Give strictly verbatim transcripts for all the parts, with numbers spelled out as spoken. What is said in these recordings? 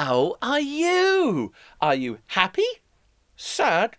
How are you? Are you happy, sad,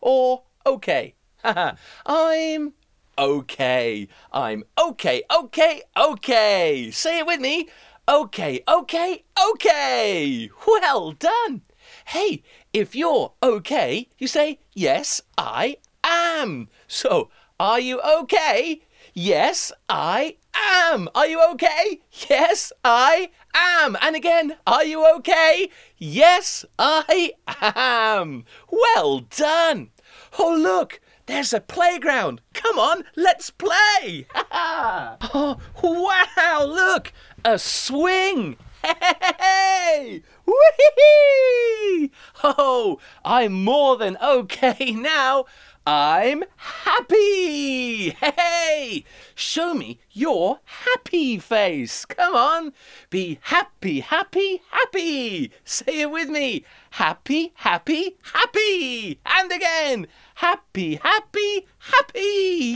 or okay? I'm okay. I'm okay, okay, okay. Say it with me. Okay, okay, okay. Well done. Hey, if you're okay, you say, yes, I am. So, are you okay? Yes, I am. Are you okay? Yes, I am. And again, are you okay? Yes, I am. Well done. Oh, look, there's a playground. Come on, let's play. Oh, wow, look, a swing. Hey! Whee! Oh, I'm more than okay now. I'm happy. Hey! Show me your happy face. Come on. Be happy, happy, happy. Say it with me. Happy, happy, happy. And again. Happy, happy, happy.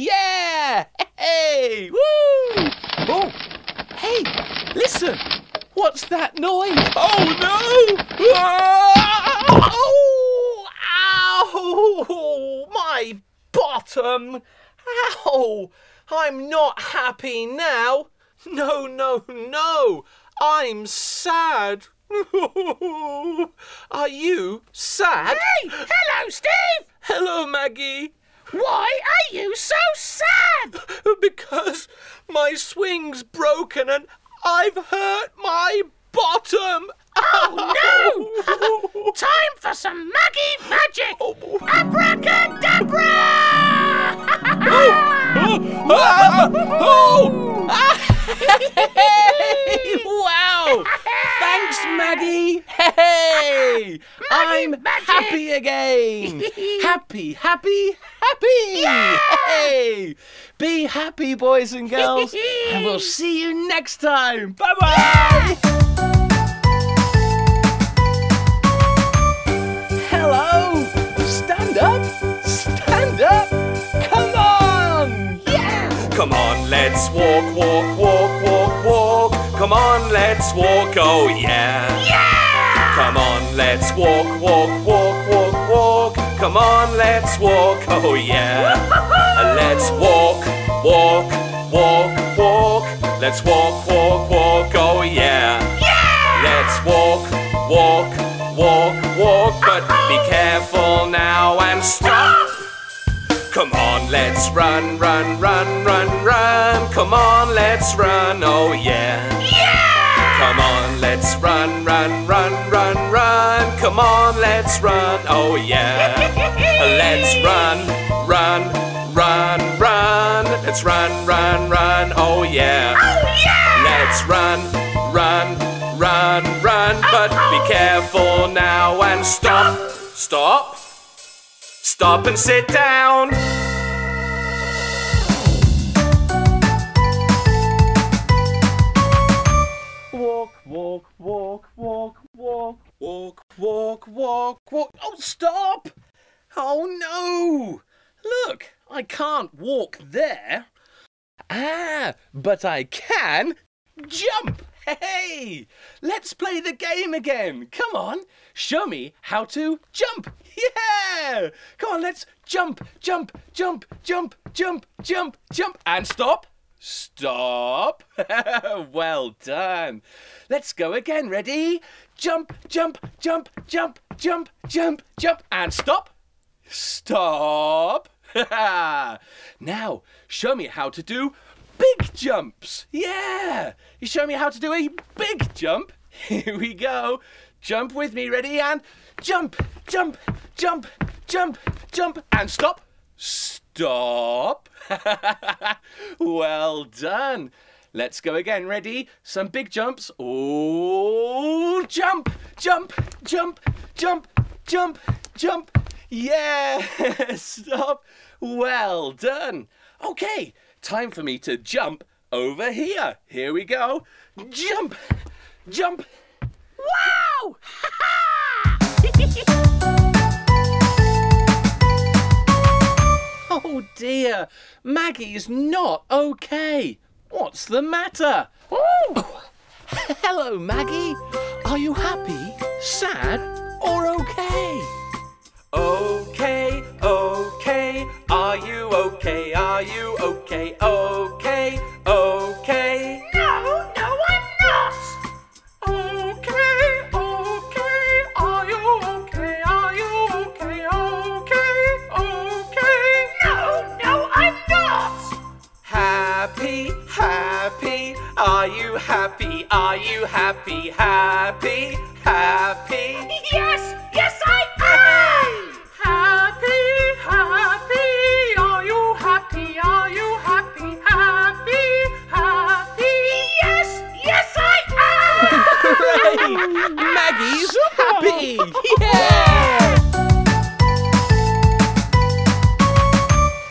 Yeah! Hey! Woo! Oh! Hey! Listen. What's that noise? Oh no! Oh! Ow! My bottom! Ow! I'm not happy now. No, no, no! I'm sad. Are you sad? Hey! Hello, Steve! Hello, Maggie. Why are you so sad? Because my swing's broken and I've hurt my bottom. Oh, no! Time for some Maggie magic. Oh, abracadabra! Oh! Oh! Oh! Oh. Hey. Wow! Thanks, Maggie. Hey, Maggie I'm magic. Happy again. Happy, happy, happy. Yeah. Hey. Be happy, boys and girls, and we'll see you next time. Bye-bye! Hello! Stand up! Stand up! Come on! Yeah! Come on, let's walk, walk, walk, walk, walk. Come on, let's walk, oh yeah! Yeah! Come on, let's walk, walk, walk, walk, walk. Come on, let's walk, oh yeah! Let's walk, walk, walk, walk. Let's walk, walk, walk, oh yeah. Yeah! Let's walk, walk, walk, walk. But uh-oh. Be careful now and stop. Come on, let's run, run, run, run, run. Come on, let's run, oh yeah. Yeah! Come on, let's run, run, run, run, run. Come on, let's run, oh yeah. Let's run, run. Run, run, let's run, run, run, oh yeah. Oh yeah! Let's run, run, run, run, uh-oh. But be careful now and stop. Stop, stop and sit down. Walk, walk, walk, walk, walk, walk, walk, walk, walk. Oh, stop! Oh no! Look, I can't walk there. Ah, but I can jump. Hey, let's play the game again. Come on, show me how to jump. Yeah, come on, let's jump, jump, jump, jump, jump, jump, jump, and stop. Stop. Well done. Let's go again. Ready? Jump, jump, jump, jump, jump, jump, jump, and stop. Stop. Now, show me how to do big jumps. Yeah, you show me how to do a big jump. Here we go. Jump with me, ready, and jump, jump, jump, jump, jump, and stop. Stop. Well done. Let's go again, ready? Some big jumps. Oh, jump, jump, jump, jump, jump, jump. Yeah, stop. Well done. Okay, time for me to jump over here. Here we go. Jump, jump. Wow! Oh dear, Maggie's not okay. What's the matter? Ooh. Hello, Maggie. Are you happy, sad, or okay? Okay, okay. Are you okay? Are you okay? Okay, okay. No, no, I'm not. Okay, okay. Are you okay? Are you okay? Okay, okay. No, no, I'm not. Happy, happy. Are you happy? Are you happy? Happy, happy. Yes, yes, I am. Happy, happy. Are you happy? Are you happy? Happy, happy. Yes, yes, I am. Hooray! Maggie's happy. Yeah.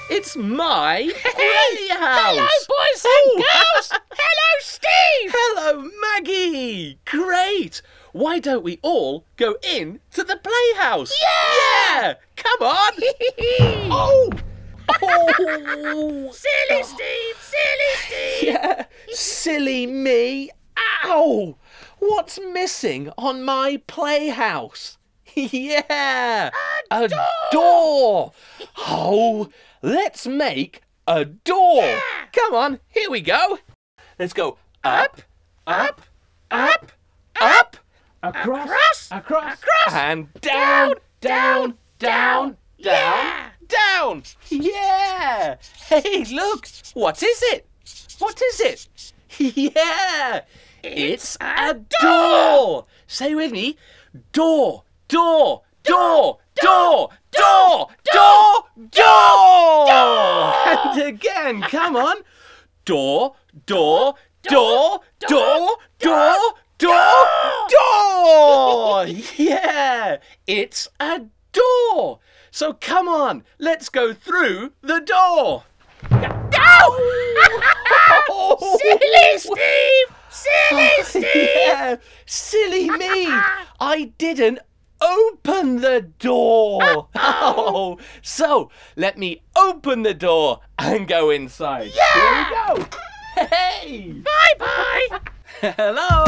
It's my playhouse. Hello, boys and girls. Hello, Steve! Hello, Maggie! Great! Why don't we all go in to the playhouse? Yeah! Yeah! Come on! Oh! Oh! Silly Steve! Silly Steve! Yeah. Silly me! Ow! What's missing on my playhouse? Yeah! A, a door. door! Oh! Let's make a door! Yeah. Come on, here we go! Let's go up, up, up, up, up, across, across, across, across and down, down, down, down, down, down. Yeah. Hey, look. What is it? What is it? Yeah. It's, it's a door. door. Say with me. Door, door, door, door, door, door, door, door. And again, come on. Door, door, door, door, door, door, door! Yeah, it's a door. So come on, let's go through the door. Oh! Silly Steve! Silly Steve! Yeah, silly me! I didn't open the door. Oh, so let me open the door and go inside. Yeah! Here we go. Hey! Bye bye. Hello.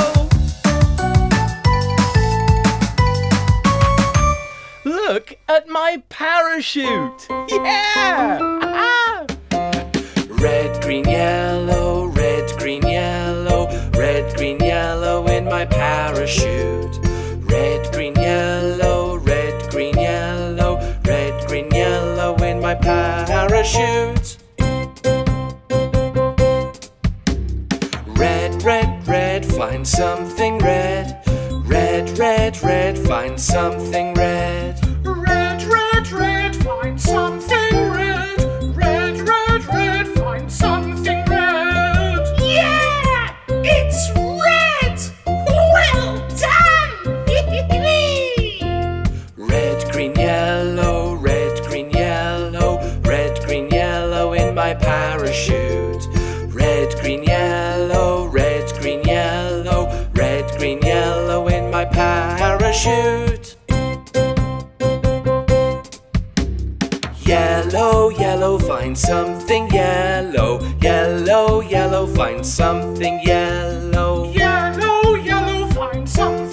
Look at my parachute. Yeah. Red, green, yellow. Red, green, yellow. Red, green, yellow in my parachute. Red, green, yellow, red, green, yellow, red, green, yellow in my parachute. Red, red, red, find something red. Red, red, red, find something red. Red, red, red, find something red. Red, red, red, find something red. Yeah! It's red! Well done! Red, green, yellow, red, green, yellow, red, green, yellow in my parachute. Red, green, yellow, red, green, yellow, red, green, yellow in my parachute. Yellow, yellow, find something yellow. Yellow, yellow, find something yellow. Yellow, yellow, find something.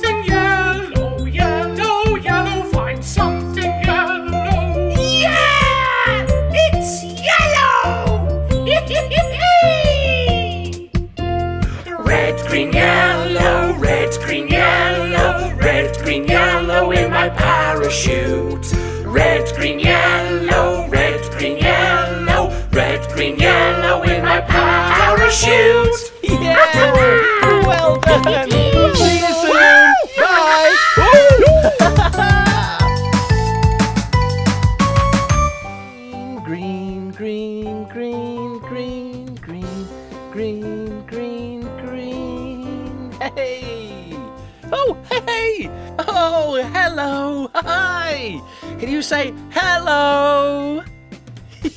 Red, green, yellow, red, green, yellow, red, green, yellow in my parachute. Red, green, yellow, red, green, yellow, red, green, yellow in my parachute. Yeah! Well done! See you soon! Bye! Green, green, green, green, green, green, green, green. Hey! Oh, hey! Oh, hello! Hi! Can you say hello?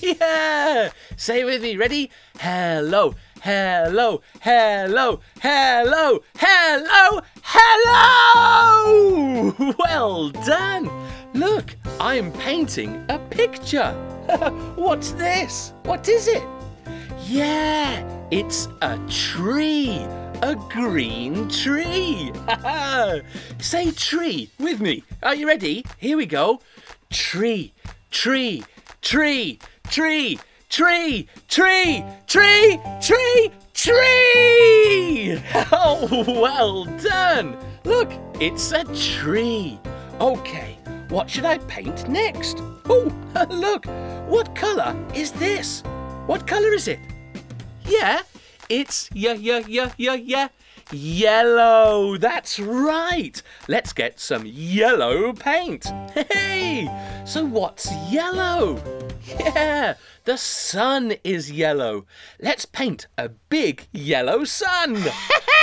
Yeah! Say it with me, ready? Hello, hello, hello, hello, hello, hello! Well done! Look, I'm painting a picture. What's this? What is it? Yeah, it's a tree. a green tree. Say tree with me. Are you ready? Here we go. Tree, tree, tree, tree, tree, tree, tree, tree, tree. Oh, well done. Look, it's a tree. Okay, what should I paint next? Oh, look, what colour is this? What colour is it? Yeah, it's yeah, yeah, yeah, yeah, yeah, yellow. That's right. Let's get some yellow paint. Hey, so what's yellow? Yeah, the sun is yellow. Let's paint a big yellow sun.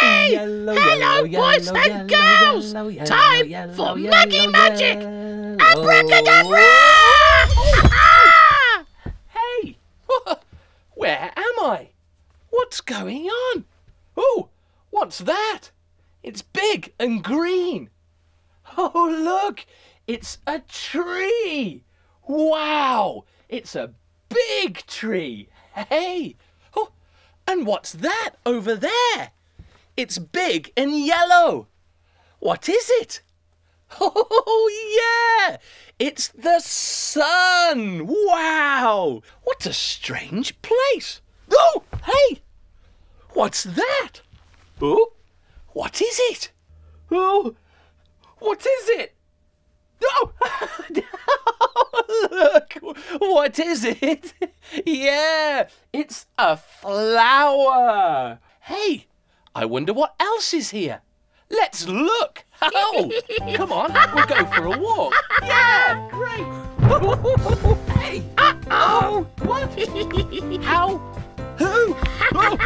Hey, yellow, hello, yellow, boys yellow, and yellow, girls. Yellow, yellow, Time yellow, for yellow, Maggie yellow, Magic. Yellow. Abracadabra! Hey, where am I? What's going on? Oh, what's that? It's big and green. Oh, look, it's a tree. Wow, it's a big tree. Hey, oh, and what's that over there? It's big and yellow. What is it? Oh, yeah, it's the sun. Wow, what a strange place. Oh, hey, what's that? Oh, what is it? Oh, what is it? Oh, look, what is it? Yeah, it's a flower. Hey, I wonder what else is here. Let's look. Oh, come on, we'll go for a walk. Yeah, great. Hey, uh-oh. What? How? Who? Oh.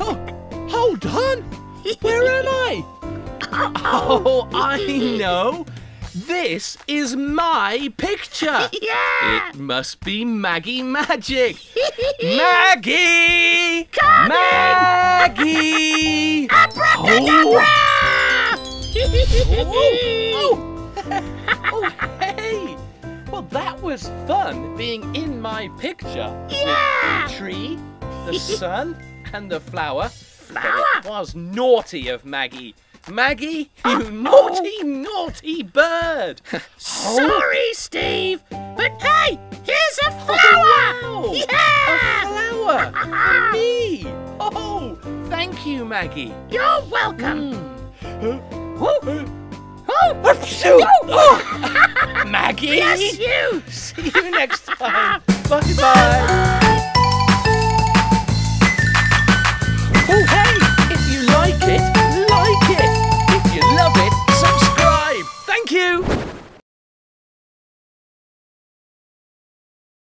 Oh, hold on. Where am I? Oh, I know. This is my picture. Yeah. It must be Maggie Magic. Maggie! Come Maggie! Abracadabra! Oh. Oh. Oh, hey. Well, that was fun being in my picture. Yeah. With the tree, the sun, and the flower. Flower? But it was naughty of Maggie. Maggie, you oh, naughty, oh. naughty bird! Sorry, Steve, but hey, here's a flower! Oh, wow. Yeah! A flower for me! Oh, thank you, Maggie. You're welcome. Mm. Oh, oh, oh. Oh. Maggie! Yes, you! See you next time. Bye bye. Oh, hey! If you like it, like it. If you love it, subscribe. Thank you.